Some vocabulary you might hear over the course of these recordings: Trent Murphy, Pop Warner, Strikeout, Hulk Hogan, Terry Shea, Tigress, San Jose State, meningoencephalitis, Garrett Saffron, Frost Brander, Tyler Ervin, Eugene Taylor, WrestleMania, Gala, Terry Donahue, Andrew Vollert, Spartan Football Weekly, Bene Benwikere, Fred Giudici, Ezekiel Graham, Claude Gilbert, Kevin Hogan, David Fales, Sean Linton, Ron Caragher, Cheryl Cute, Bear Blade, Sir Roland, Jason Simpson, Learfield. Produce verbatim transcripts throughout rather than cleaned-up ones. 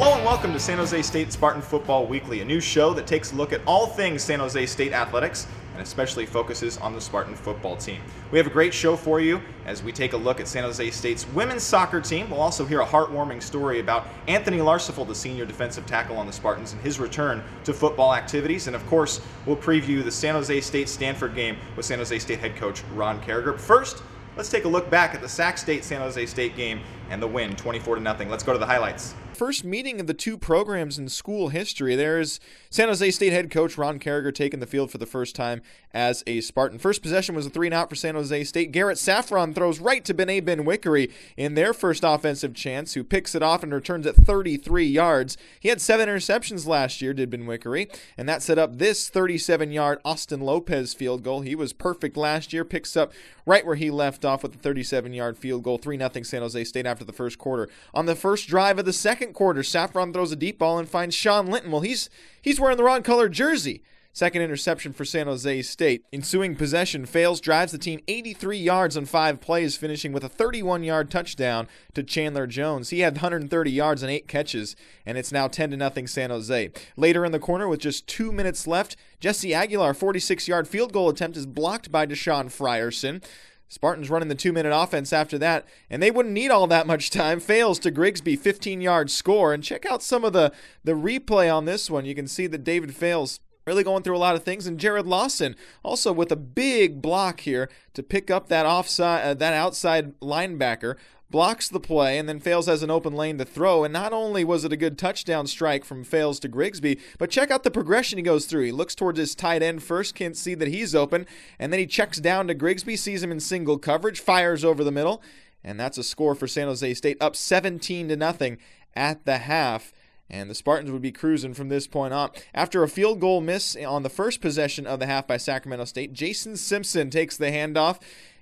Hello and welcome to San Jose State Spartan Football Weekly, a new show that takes a look at all things San Jose State athletics and especially focuses on the Spartan football team. We have a great show for you as we take a look at San Jose State's women's soccer team. We'll also hear a heartwarming story about Anthony Larceval, the senior defensive tackle on the Spartans, and his return to football activities. And of course, we'll preview the San Jose State-Stanford game with San Jose State head coach Ron Caragher. But first, let's take a look back at the Sac State-San Jose State game and the win, twenty-four to nothing. Let's go to the highlights. First meeting of the two programs in school history. There's San Jose State head coach Ron Caragher taking the field for the first time as a Spartan. First possession was a three and out for San Jose State. Garrett Saffron throws right to Bene Benwikere in their first offensive chance, who picks it off and returns at thirty-three yards. He had seven interceptions last year, did Benwikere, and that set up this thirty-seven yard Austin Lopez field goal. He was perfect last year, picks up right where he left off with the thirty-seven yard field goal. three nothing San Jose State after the first quarter. On the first drive of the second quarter, Saffron throws a deep ball and finds Sean Linton. Well, he's he's wearing the wrong color jersey. Second interception for San Jose State. Ensuing possession, Fales drives the team eighty-three yards on five plays, finishing with a thirty-one yard touchdown to Chandler Jones. He had one hundred thirty yards on eight catches, and it's now ten to nothing San Jose. Later in the corner, with just two minutes left, Jesse Aguilar, forty-six yard field goal attempt is blocked by Deshaun Frierson. Spartans running the two-minute offense after that, and they wouldn't need all that much time. Fales to Grigsby, fifteen yard score. And check out some of the, the replay on this one. You can see that David Fales really going through a lot of things, and Jarrod Lawson also with a big block here to pick up that offside, uh, that outside linebacker. Blocks the play, and then Fales has an open lane to throw, and not only was it a good touchdown strike from Fales to Grigsby, but check out the progression he goes through. He looks towards his tight end first, can't see that he's open, and then he checks down to Grigsby, sees him in single coverage, fires over the middle, and that's a score for San Jose State, up seventeen to nothing at the half. And the Spartans would be cruising from this point on. After a field goal miss on the first possession of the half by Sacramento State, Jason Simpson takes the handoff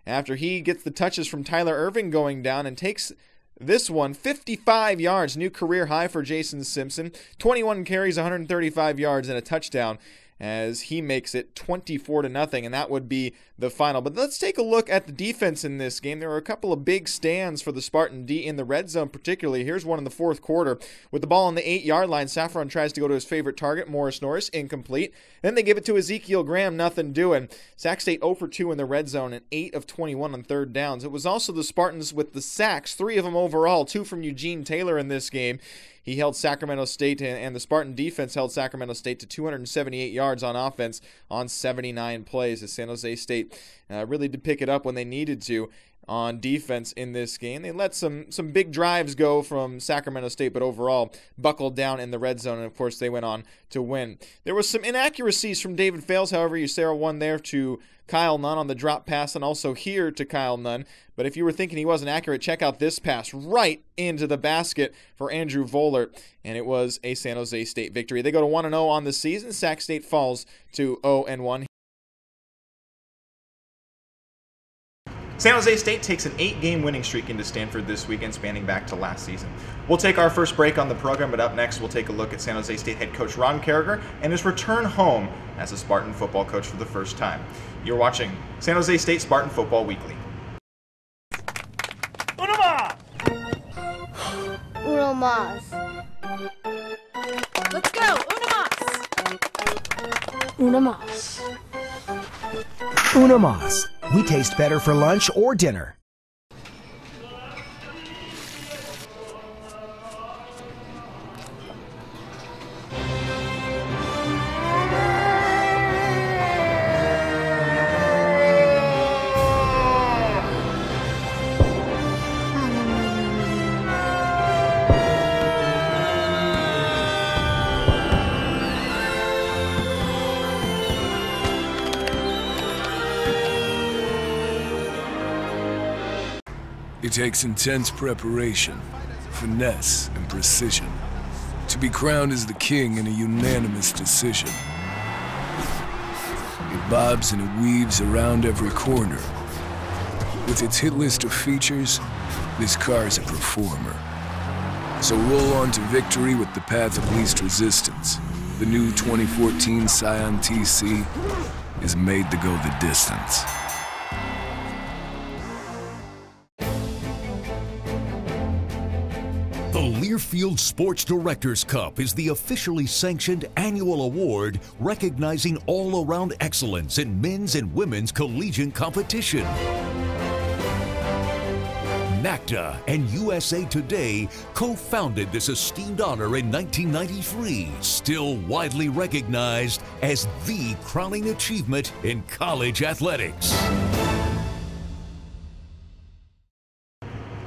after he gets the touches from Tyler Ervin going down and takes this one, fifty-five yards, new career high for Jason Simpson. twenty-one carries, one hundred thirty-five yards, and a touchdown as he makes it twenty-four to nothing, and that would be the final. But let's take a look at the defense in this game. There were a couple of big stands for the Spartan D in the red zone particularly. Here's one in the fourth quarter. With the ball on the eight yard line, Saffron tries to go to his favorite target, Morris Norris, incomplete. Then they give it to Ezekiel Graham, nothing doing. Sac State zero for two in the red zone and eight of twenty-one on third downs. It was also the Spartans with the sacks, three of them overall, two from Eugene Taylor in this game. He held Sacramento State, and the Spartan defense held Sacramento State to two hundred seventy-eight yards on offense on seventy-nine plays, as San Jose State uh, really did pick it up when they needed to on defense in this game. They let some some big drives go from Sacramento State, but overall buckled down in the red zone, and of course they went on to win. There was some inaccuracies from David Fales, however. You saw one there to Kyle Nunn on the drop pass, and also here to Kyle Nunn. But if you were thinking he wasn't accurate, check out this pass right into the basket for Andrew Vollert, and it was a San Jose State victory. They go to one and oh on the season. Sac State falls to oh and one. San Jose State takes an eight game winning streak into Stanford this weekend, spanning back to last season. We'll take our first break on the program, but up next we'll take a look at San Jose State head coach Ron Caragher and his return home as a Spartan football coach for the first time. You're watching San Jose State Spartan Football Weekly. Una Mas! Una Mas. Let's go, Una Mas! Una Mas. Una Mas. We taste better for lunch or dinner. It takes intense preparation, finesse, and precision to be crowned as the king in a unanimous decision. It bobs and it weaves around every corner. With its hit list of features, this car is a performer. So roll on to victory with the path of least resistance. The new twenty fourteen Scion T C is made to go the distance. Learfield Sports Directors Cup is the officially sanctioned annual award recognizing all-around excellence in men's and women's collegiate competition. NACTA and U S A Today co-founded this esteemed honor in nineteen ninety-three, still widely recognized as the crowning achievement in college athletics.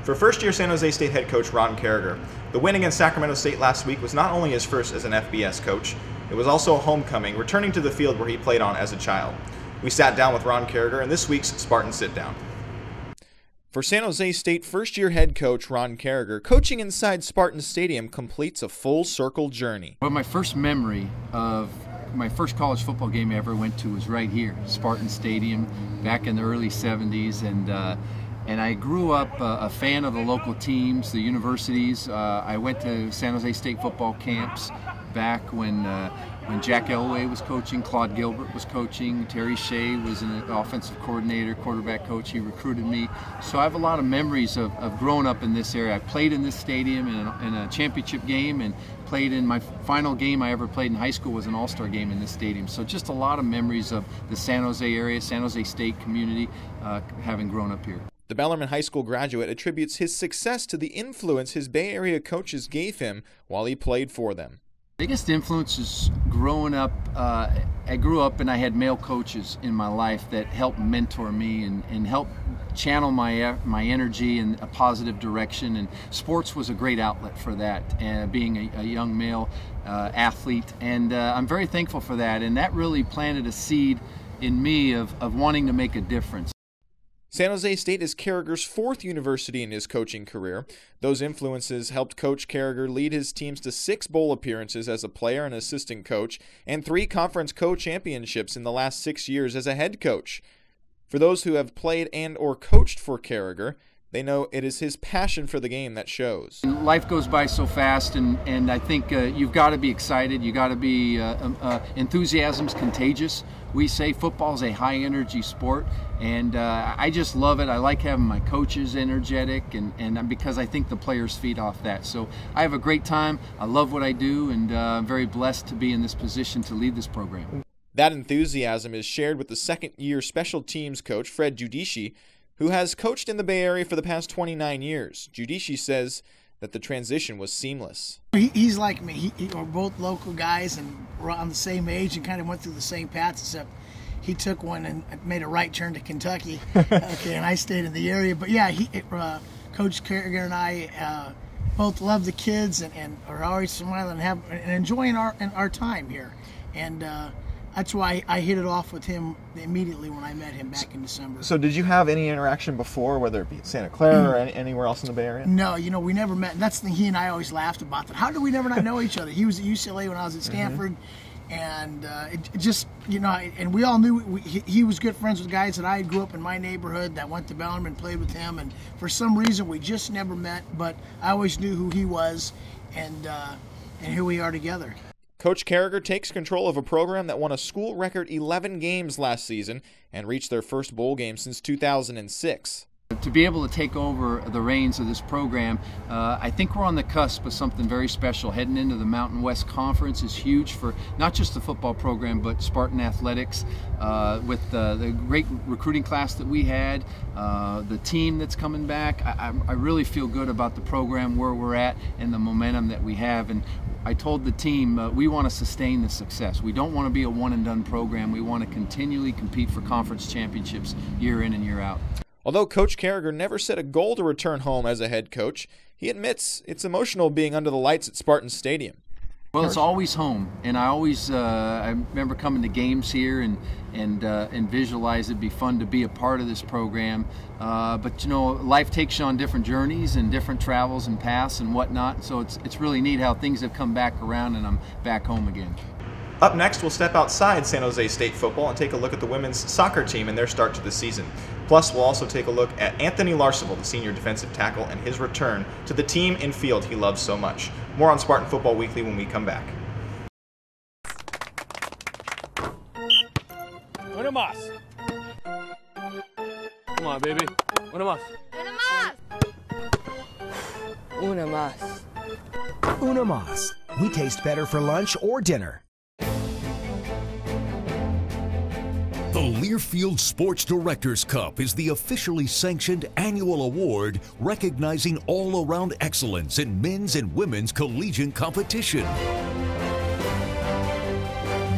For first-year San Jose State head coach Ron Caragher, the win against Sacramento State last week was not only his first as an F B S coach, it was also a homecoming, returning to the field where he played on as a child. We sat down with Ron Caragher in this week's Spartan Sit Down. For San Jose State first-year head coach Ron Caragher, coaching inside Spartan Stadium completes a full-circle journey. Well, my first memory of my first college football game I ever went to was right here, Spartan Stadium, back in the early seventies, and uh, And I grew up uh, a fan of the local teams, the universities. Uh, I went to San Jose State football camps back when uh, when Jack Elway was coaching, Claude Gilbert was coaching, Terry Shea was an offensive coordinator, quarterback coach. He recruited me. So I have a lot of memories of, of growing up in this area. I played in this stadium in a, in a championship game, and played in my final game I ever played in high school was an all-star game in this stadium. So just a lot of memories of the San Jose area, San Jose State community, uh, having grown up here. The Bellarmine High School graduate attributes his success to the influence his Bay Area coaches gave him while he played for them. The biggest influence is growing up. Uh, I grew up and I had male coaches in my life that helped mentor me and, and helped channel my my energy in a positive direction. And sports was a great outlet for that, and being a, a young male uh, athlete. And uh, I'm very thankful for that. And that really planted a seed in me of, of wanting to make a difference. San Jose State is Caragher's fourth university in his coaching career. Those influences helped Coach Caragher lead his teams to six bowl appearances as a player and assistant coach, and three conference co-championships in the last six years as a head coach. For those who have played and or coached for Caragher, they know it is his passion for the game that shows. Life goes by so fast, and, and I think uh, you've got to be excited. You've got to be, uh, um, uh, enthusiasm's contagious. We say football's a high-energy sport, and uh, I just love it. I like having my coaches energetic, and, and because I think the players feed off that. So I have a great time. I love what I do, and uh, I'm very blessed to be in this position to lead this program. That enthusiasm is shared with the second-year special teams coach, Fred Giudici, who has coached in the Bay Area for the past twenty-nine years. Giudici says that the transition was seamless. He, he's like me. He, he, we're both local guys and we're on the same age and kind of went through the same paths, except he took one and made a right turn to Kentucky. Okay, and I stayed in the area. But yeah, he, uh, Coach Caragher and I uh, both love the kids and, and are always smiling and, have, and enjoying our, and our time here. And uh, that's why I hit it off with him immediately when I met him back in December. So did you have any interaction before, whether it be at Santa Clara or any, anywhere else in the Bay Area? No, you know, we never met. And that's the thing he and I always laughed about. That. How did we never not know each other? He was at U C L A when I was at Stanford. Mm-hmm. And uh, it, it just, you know, and we all knew we, he, he was good friends with guys that I grew up in my neighborhood that went to Bellarmine and played with him. And for some reason, we just never met. But I always knew who he was and, uh, and who we are together. Coach Caragher takes control of a program that won a school record eleven games last season and reached their first bowl game since two thousand six. To be able to take over the reins of this program, uh, I think we're on the cusp of something very special. Heading into the Mountain West Conference is huge for not just the football program, but Spartan athletics. Uh, with the, the great recruiting class that we had, uh, the team that's coming back, I, I really feel good about the program, where we're at, and the momentum that we have. And I told the team, uh, we want to sustain the success. We don't want to be a one-and-done program. We want to continually compete for conference championships year in and year out. Although Coach Caragher never set a goal to return home as a head coach, he admits it's emotional being under the lights at Spartan Stadium. Well, it's always home, and I always, uh, I remember coming to games here and and uh, and visualize it'd be fun to be a part of this program. Uh, but you know, life takes you on different journeys and different travels and paths and whatnot. So it's it's really neat how things have come back around, and I'm back home again. Up next, we'll step outside San Jose State football and take a look at the women's soccer team and their start to the season. Plus, we'll also take a look at Anthony Larceval, the senior defensive tackle, and his return to the team and field he loves so much. More on Spartan Football Weekly when we come back. Una Mas. Come on, baby. Una Mas. Una Mas. Una Mas. Una Mas. We taste better for lunch or dinner. The Learfield Sports Directors Cup is the officially sanctioned annual award recognizing all-around excellence in men's and women's collegiate competition.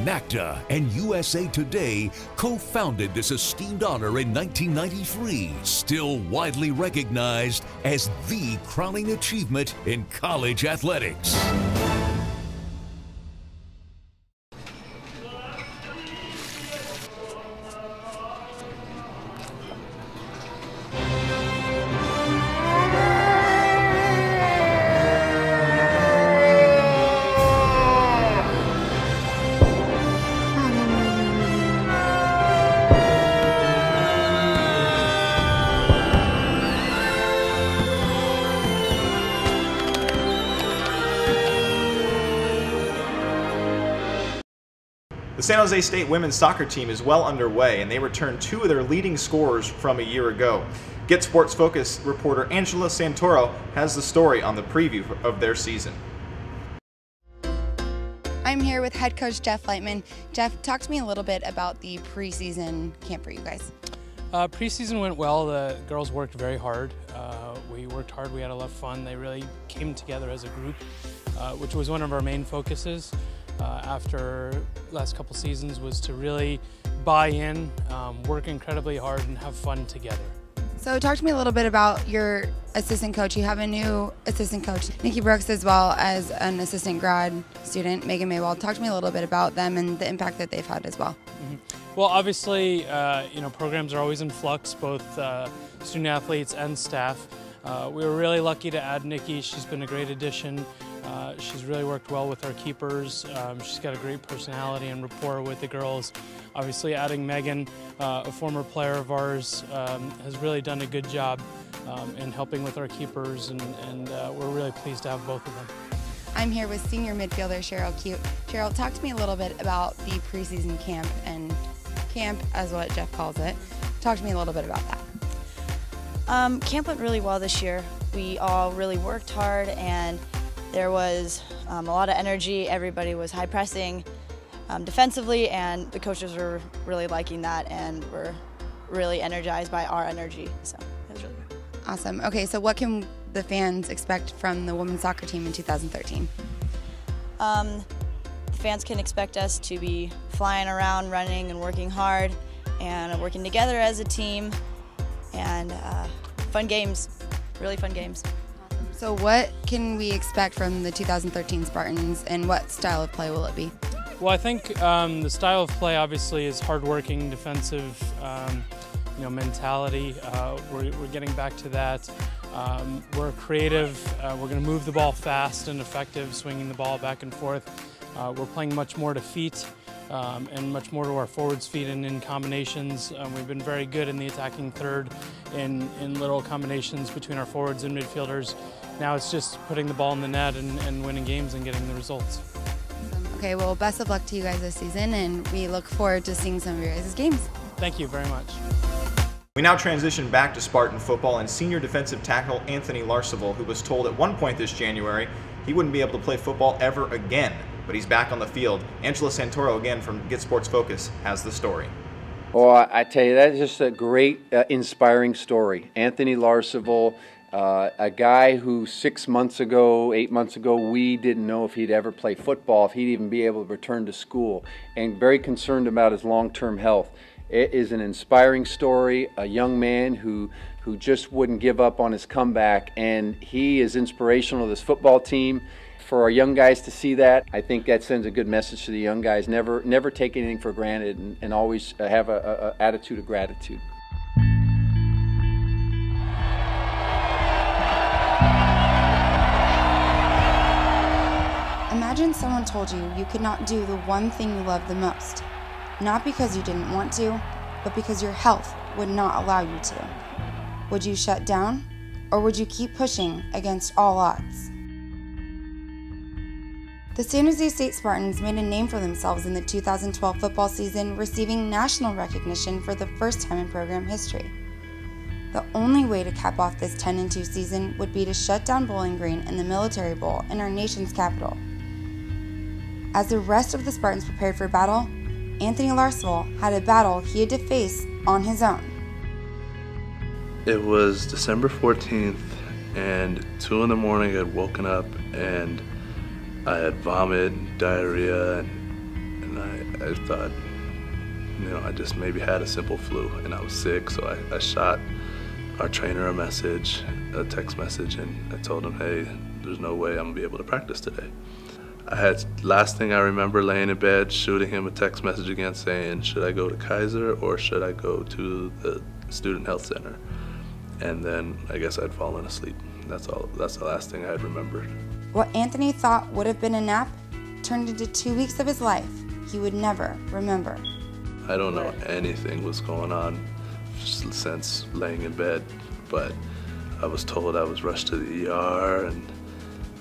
NACTA and U S A Today co-founded this esteemed honor in nineteen ninety-three, still widely recognized as the crowning achievement in college athletics. The San Jose State women's soccer team is well underway, and they return two of their leading scorers from a year ago. Get Sports Focus reporter Angela Santoro has the story on the preview of their season. I'm here with head coach Jeff Lightman. Jeff, talk to me a little bit about the preseason camp for you guys. Uh, preseason went well. The girls worked very hard. Uh, we worked hard. We had a lot of fun. They really came together as a group, uh, which was one of our main focuses. Uh, after last couple seasons was to really buy in, um, work incredibly hard, and have fun together. So talk to me a little bit about your assistant coach. You have a new assistant coach, Nikki Brooks, as well as an assistant grad student, Megan Maywald. Talk to me a little bit about them and the impact that they've had as well. Mm-hmm. Well, obviously, uh, you know, programs are always in flux, both uh, student athletes and staff. Uh, we were really lucky to add Nikki. She's been a great addition. Uh, she's really worked well with our keepers. Um, she's got a great personality and rapport with the girls. Obviously, adding Megan, uh, a former player of ours, um, has really done a good job um, in helping with our keepers, and, and uh, we're really pleased to have both of them. I'm here with senior midfielder Cheryl Cute. Cheryl, talk to me a little bit about the preseason camp, and camp as what Jeff calls it. Talk to me a little bit about that. Um, camp went really well this year. We all really worked hard, and there was um, a lot of energy. Everybody was high pressing um, defensively, and the coaches were really liking that and were really energized by our energy. So it was really good. Awesome. Okay, so what can the fans expect from the women's soccer team in two thousand thirteen? Um, the fans can expect us to be flying around, running, and working hard, and working together as a team, and uh, fun games, really fun games. So what can we expect from the two thousand thirteen Spartans, and what style of play will it be? Well, I think um, the style of play obviously is hardworking, defensive, um, you know, mentality. Uh, we're, we're getting back to that. Um, we're creative. Uh, we're going to move the ball fast and effective, swinging the ball back and forth. Uh, we're playing much more to feet um, and much more to our forwards' feet and in combinations. Um, we've been very good in the attacking third in, in little combinations between our forwards and midfielders. Now it's just putting the ball in the net and, and winning games and getting the results. Okay, well, best of luck to you guys this season, and we look forward to seeing some of your guys' games. Thank you very much. We now transition back to Spartan football and senior defensive tackle Anthony Larceval, who was told at one point this January he wouldn't be able to play football ever again, but he's back on the field. Angela Santoro, again from Get Sports Focus, has the story. Oh, I tell you, that is just a great, uh, inspiring story. Anthony Larceval. Uh, a guy who six months ago, eight months ago, we didn't know if he'd ever play football, if he'd even be able to return to school, and very concerned about his long-term health. It is an inspiring story, a young man who, who just wouldn't give up on his comeback, and he is inspirational to this football team. For our young guys to see that, I think that sends a good message to the young guys. Never, never take anything for granted, and, and always have an attitude of gratitude. Imagine someone told you you could not do the one thing you love the most, not because you didn't want to, but because your health would not allow you to. Would you shut down, or would you keep pushing against all odds? The San Jose State Spartans made a name for themselves in the two thousand twelve football season, receiving national recognition for the first time in program history. The only way to cap off this ten and two season would be to shut down Bowling Green and the Military Bowl in our nation's capital. As the rest of the Spartans prepared for battle, Anthony Larceval had a battle he had to face on his own. It was December fourteenth, and two in the morning I had woken up and I had vomit, diarrhea, and, and I, I thought, you know, I just maybe had a simple flu and I was sick, so I, I shot our trainer a message, a text message, and I told him, hey, there's no way I'm gonna be able to practice today. I had, last thing I remember, laying in bed, shooting him a text message again saying, should I go to Kaiser or should I go to the Student Health Center? And then I guess I'd fallen asleep. That's all. That's the last thing I had remembered. What Anthony thought would have been a nap turned into two weeks of his life he would never remember. I don't know anything was going on since laying in bed, but I was told I was rushed to the E R, and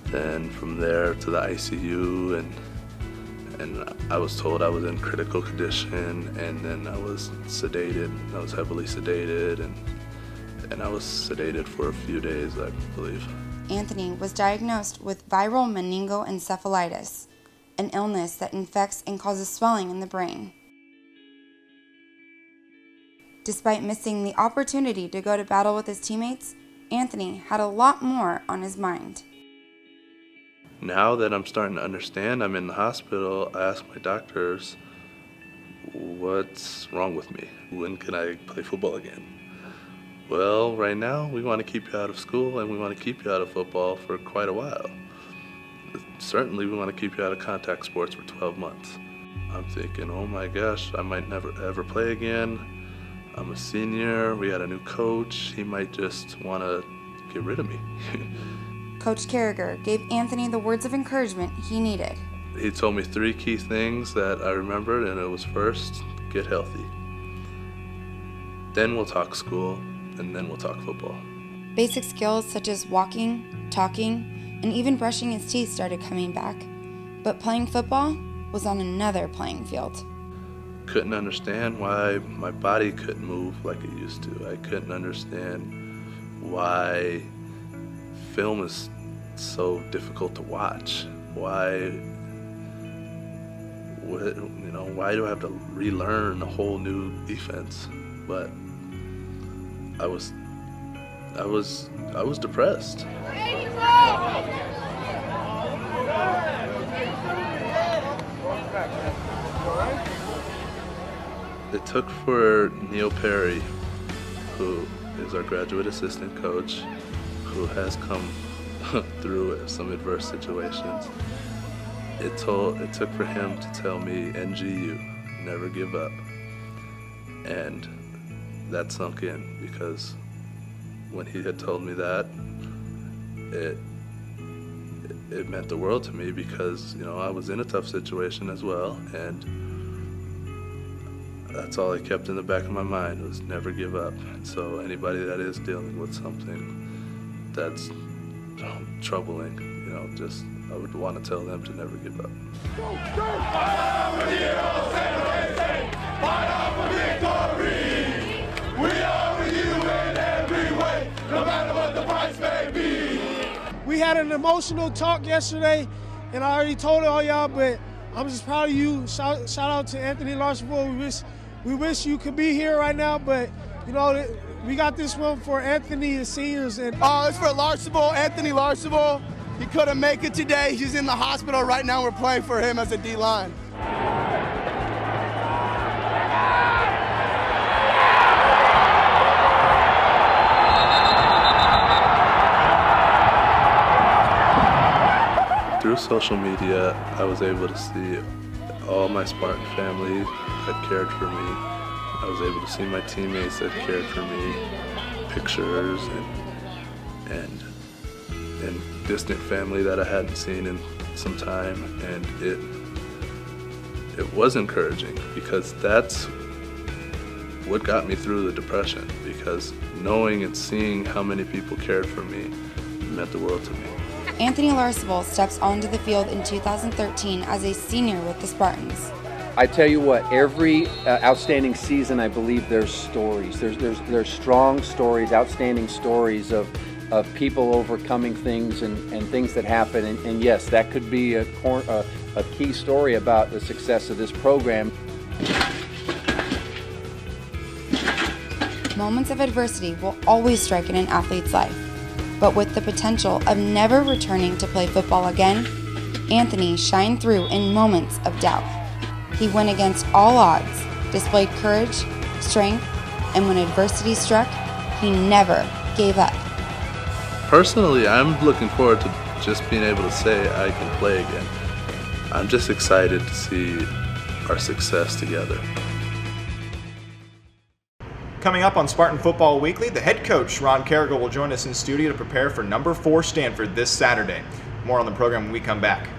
then from there to the I C U, and and I was told I was in critical condition, and then I was sedated. I was heavily sedated, and and I was sedated for a few days, I believe. Anthony was diagnosed with viral meningoencephalitis, an illness that infects and causes swelling in the brain. Despite missing the opportunity to go to battle with his teammates, Anthony had a lot more on his mind. Now that I'm starting to understand I'm in the hospital, I ask my doctors, what's wrong with me? When can I play football again? Well, right now, we want to keep you out of school and we want to keep you out of football for quite a while. Certainly, we want to keep you out of contact sports for twelve months. I'm thinking, oh my gosh, I might never ever play again. I'm a senior, we had a new coach, he might just want to get rid of me. Coach Caragher gave Anthony the words of encouragement he needed. He told me three key things that I remembered, and it was first, get healthy. Then we'll talk school, and then we'll talk football. Basic skills such as walking, talking, and even brushing his teeth started coming back, but playing football was on another playing field. Couldn't understand why my body couldn't move like it used to. I couldn't understand why film is so difficult to watch. Why, what, you know, why do I have to relearn a whole new defense? But I was, I was, I was depressed. It took for Neil Perry, who is our graduate assistant coach, who has come through some adverse situations. It, told, it took for him to tell me, N G U, never give up. And that sunk in, because when he had told me that, it, it meant the world to me, because, you know, I was in a tough situation as well, and that's all I kept in the back of my mind, was never give up. So anybody that is dealing with something that's troubling, you know, just, I would want to tell them to never give up. We had an emotional talk yesterday, and I already told all y'all, but I'm just proud of you. Shout, shout out to Anthony Larceval. We wish We wish you could be here right now, but, you know, we got this one for Anthony, the seniors. And uh, it's for Larceval, Anthony Larceval. He couldn't make it today. He's in the hospital right now. We're playing for him as a D-line. Through social media, I was able to see all my Spartan family that cared for me. I was able to see my teammates that cared for me, pictures, and and and distant family that I hadn't seen in some time, and it it was encouraging, because that's what got me through the depression, because knowing and seeing how many people cared for me meant the world to me. Anthony Larceval steps onto the field in two thousand thirteen as a senior with the Spartans. I tell you what, every uh, outstanding season, I believe there's stories. There's there's there's strong stories, outstanding stories of of people overcoming things and, and things that happen. And, and yes, that could be a, cor a a key story about the success of this program. Moments of adversity will always strike in an athlete's life, but with the potential of never returning to play football again, Anthony shined through in moments of doubt. He went against all odds, displayed courage, strength, and when adversity struck, he never gave up. Personally, I'm looking forward to just being able to say I can play again. I'm just excited to see our success together. Coming up on Spartan Football Weekly, the head coach, Ron Caragher, will join us in studio to prepare for number four Stanford this Saturday. More on the program when we come back.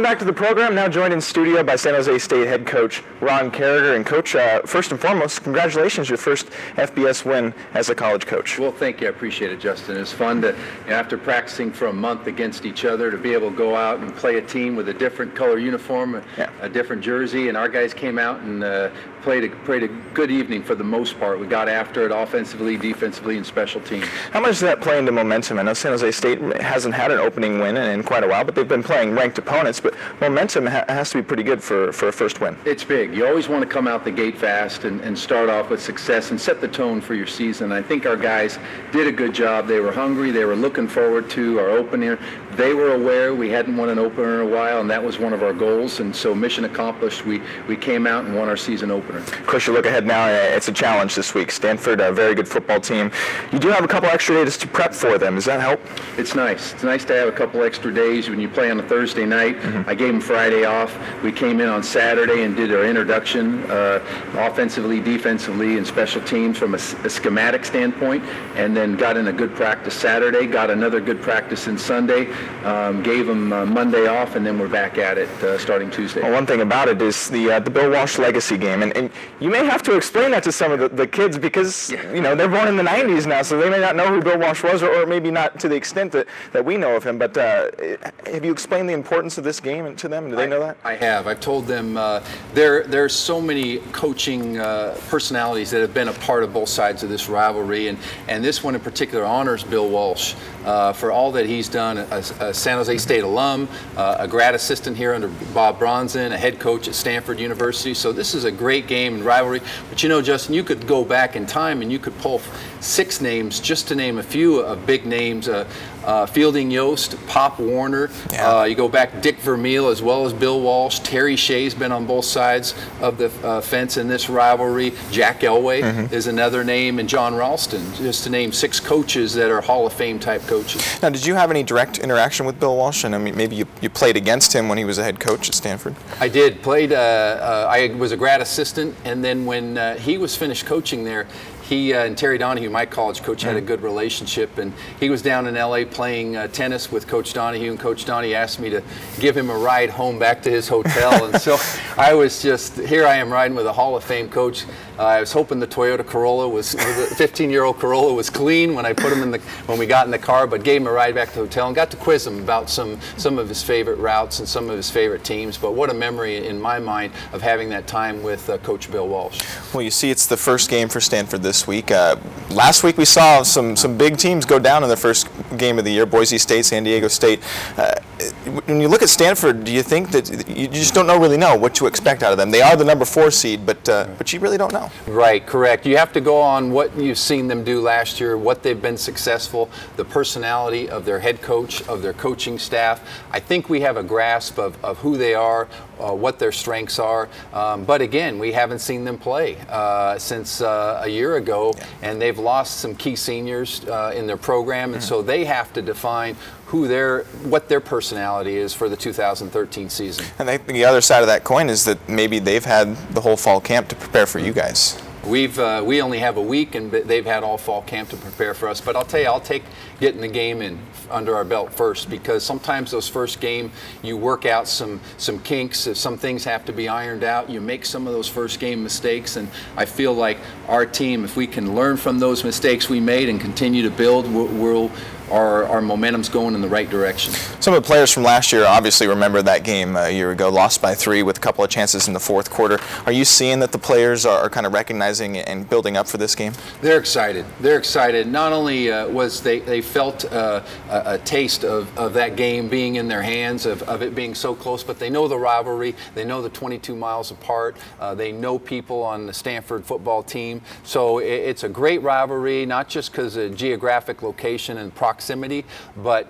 Back to the program, now joined in studio by San Jose State head coach Ron Caragher. And coach, uh, first and foremost, congratulations, your first F B S win as a college coach. Well, thank you. I appreciate it, Justin. It's fun to, after practicing for a month against each other, to be able to go out and play a team with a different color uniform, yeah. a different jersey, and our guys came out and uh, played, a, played a good evening for the most part. We got after it offensively, defensively, and special teams. How much does that play into momentum? I know San Jose State hasn't had an opening win in quite a while, but they've been playing ranked opponents, but momentum ha has to be pretty good for, for a first win. It's big. You always want to come out the gate fast and, and start off with success and set the tone for your season. I think our guys did a good job. They were hungry. They were looking forward to our opener. They were aware we hadn't won an opener in a while, and that was one of our goals. And so mission accomplished. We, we came out and won our season opener. Of course, you look ahead now. It's a challenge this week. Stanford, a very good football team. You do have a couple extra days to prep for them. Does that help? It's nice. It's nice to have a couple extra days when you play on a Thursday night. Mm-hmm. I gave them Friday off. We came in on Saturday and did our introduction uh, offensively, defensively, and special teams from a, a schematic standpoint, and then got in a good practice Saturday, got another good practice in Sunday, um, gave them uh, Monday off, and then we're back at it uh, starting Tuesday. Well, one thing about it is the uh, the Bill Walsh legacy game, and, and you may have to explain that to some of the, the kids because, yeah. you know, they're born in the nineties now, so they may not know who Bill Walsh was, or, or maybe not to the extent that, that we know of him, but uh, have you explained the importance of this game to them? Do they I, know that? I have. I've told them uh, there, there are so many coaching uh, personalities that have been a part of both sides of this rivalry, and, and this one in particular honors Bill Walsh uh, for all that he's done, a, a San Jose State alum, uh, a grad assistant here under Bob Bronson, a head coach at Stanford University. So this is a great game and rivalry, but you know, Justin, you could go back in time and you could pull six names just to name a few of uh, big names. Uh, Uh, Fielding Yost, Pop Warner, yeah. uh, you go back Dick Vermeil as well as Bill Walsh. Terry Shea's been on both sides of the uh, fence in this rivalry. Jack Elway mm-hmm. is another name, and John Ralston, just to name six coaches that are Hall of Fame type coaches. Now, did you have any direct interaction with Bill Walsh? And I mean, maybe you, you played against him when he was a head coach at Stanford. I did. Played. Uh, uh, I was a grad assistant, and then when uh, he was finished coaching there, he uh, and Terry Donahue, my college coach, had a good relationship, and he was down in L A playing uh, tennis with Coach Donahue, and Coach Donahue asked me to give him a ride home back to his hotel, and so I was just, here I am riding with a Hall of Fame coach. Uh, I was hoping the Toyota Corolla was, the fifteen-year-old Corolla was clean when I put him in the, when we got in the car, but gave him a ride back to the hotel and got to quiz him about some, some of his favorite routes and some of his favorite teams, but what a memory in my mind of having that time with uh, Coach Bill Walsh. Well, you see, it's the first game for Stanford this week. Uh, last week we saw some some big teams go down in their first game of the year, Boise State, San Diego State. Uh, when you look at Stanford, do you think that you just don't know, really know what to expect out of them? They are the number four seed, but uh, but you really don't know. Right, correct. You have to go on what you've seen them do last year, what they've been successful, the personality of their head coach, of their coaching staff. I think we have a grasp of, of who they are, uh, what their strengths are. Um, but again, we haven't seen them play uh, since uh, a year ago, yeah. and they've lost some key seniors uh, in their program, and mm. so they have to define who their what their personality is for the two thousand thirteen season. And I think the other side of that coin is that maybe they've had the whole fall camp to prepare for you guys. We've uh, we only have a week, and they've had all fall camp to prepare for us. But I'll tell you, I'll take getting the game in under our belt first, because sometimes those first game you work out some some kinks. If some things have to be ironed out, you make some of those first game mistakes, and I feel like our team, if we can learn from those mistakes we made and continue to build, we'll. we'll Our, our momentum's going in the right direction. Some of the players from last year obviously remember that game a year ago, lost by three with a couple of chances in the fourth quarter. Are you seeing that the players are kind of recognizing and building up for this game? They're excited. They're excited. Not only uh, was they, they felt uh, a, a taste of, of that game being in their hands, of, of it being so close, but they know the rivalry. They know the twenty-two miles apart. Uh, they know people on the Stanford football team. So it, it's a great rivalry, not just because of geographic location and proximity. Proximity, but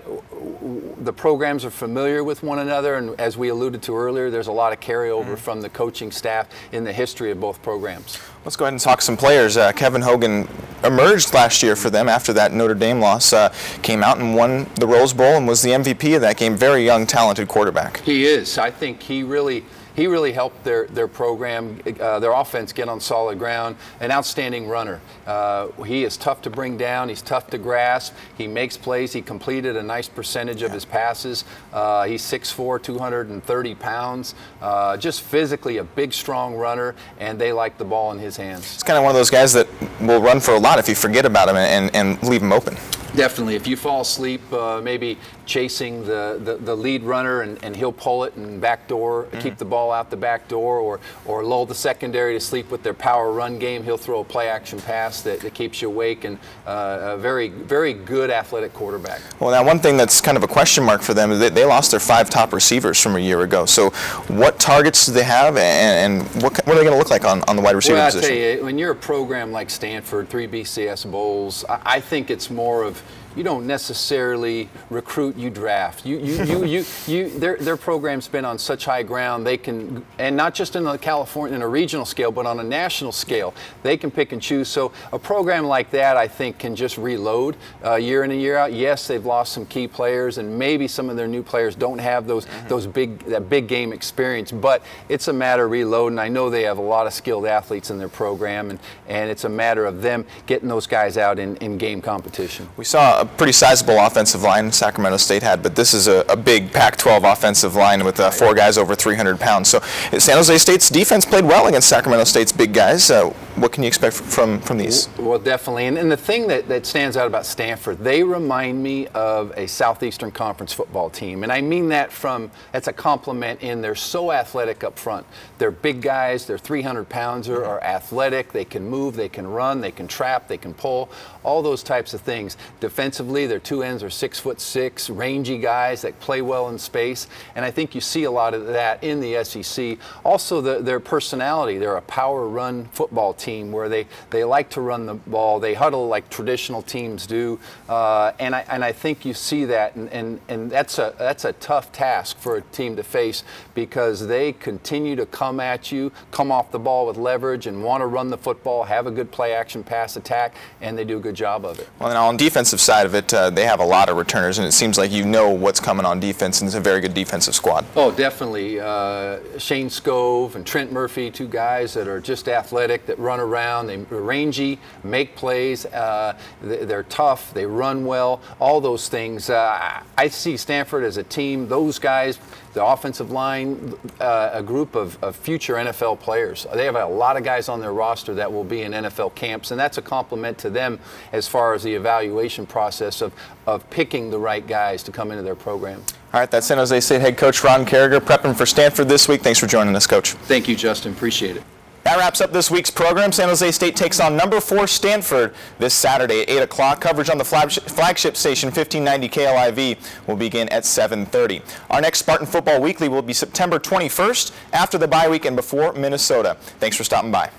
the programs are familiar with one another, and as we alluded to earlier, there's a lot of carryover mm. from the coaching staff in the history of both programs. Let's go ahead and talk some players. Uh, Kevin Hogan emerged last year for them after that Notre Dame loss, uh, came out and won the Rose Bowl and was the M V P of that game. Very young, talented quarterback. He is. I think he really He really helped their, their program, uh, their offense get on solid ground. An outstanding runner. Uh, he is tough to bring down. He's tough to grasp. He makes plays. He completed a nice percentage of his passes. Uh, he's six foot four, two hundred thirty pounds. Uh, just physically a big, strong runner, and they like the ball in his hands. He's kind of one of those guys that will run for a lot if you forget about him and, and leave him open. Definitely. If you fall asleep, uh, maybe chasing the, the, the lead runner, and, and he'll pull it and backdoor, mm-hmm. keep the ball out the back door, or, or lull the secondary to sleep with their power run game. He'll throw a play-action pass that, that keeps you awake, and uh, a very, very good athletic quarterback. Well, now one thing that's kind of a question mark for them is they, they lost their five top receivers from a year ago. So what targets do they have, and, and what, what are they going to look like on, on the wide receiver well, I'll position? Tell you, when you're a program like Stanford, three B C S Bowls, I, I think it's more of you don't necessarily recruit, you draft. You, you, you, you, you, their, their program's been on such high ground, they can, and not just in a California, in a regional scale, but on a national scale, they can pick and choose. So a program like that, I think, can just reload uh, year in and year out. Yes, they've lost some key players, and maybe some of their new players don't have those, mm-hmm. those big, that big game experience, but it's a matter of reloading. I know they have a lot of skilled athletes in their program, and, and it's a matter of them getting those guys out in, in game competition. We saw a pretty sizable offensive line Sacramento State had, but this is a, a big Pac twelve offensive line with uh, four guys over three hundred pounds. So San Jose State's defense played well against Sacramento State's big guys. Uh, what can you expect from, from these? Well, definitely. And, and the thing that, that stands out about Stanford, they remind me of a Southeastern Conference football team. And I mean that from, that's a compliment in they're so athletic up front. They're big guys, they're three hundred pounds, mm-hmm. are athletic, they can move, they can run, they can trap, they can pull, all those types of things. Defense Defensively, their two ends are six foot six, rangy guys that play well in space, and I think you see a lot of that in the S E C. Also, the, their personality. They're a power run football team where they, they like to run the ball. They huddle like traditional teams do, uh, and, I, and I think you see that, and, and, and that's, a, that's a tough task for a team to face because they continue to come at you, come off the ball with leverage, and want to run the football, have a good play action pass attack, and they do a good job of it. Well, and on the defensive side of it, uh, they have a lot of returners, and it seems like you know what's coming on defense, and it's a very good defensive squad. Oh, definitely. Uh, Shane Scove and Trent Murphy, two guys that are just athletic, that run around, they're rangy, make plays, uh, they're tough, they run well, all those things. Uh, I see Stanford as a team, those guys, the offensive line, uh, a group of, of future N F L players. They have a lot of guys on their roster that will be in N F L camps, and that's a compliment to them as far as the evaluation process of, of picking the right guys to come into their program. All right, that's San Jose State head coach Ron Caragher prepping for Stanford this week. Thanks for joining us, Coach. Thank you, Justin. Appreciate it. That wraps up this week's program. San Jose State takes on number four Stanford this Saturday at eight o'clock. Coverage on the flagship station, fifteen ninety K L I V, will begin at seven thirty. Our next Spartan Football Weekly will be September twenty-first, after the bye week and before Minnesota. Thanks for stopping by.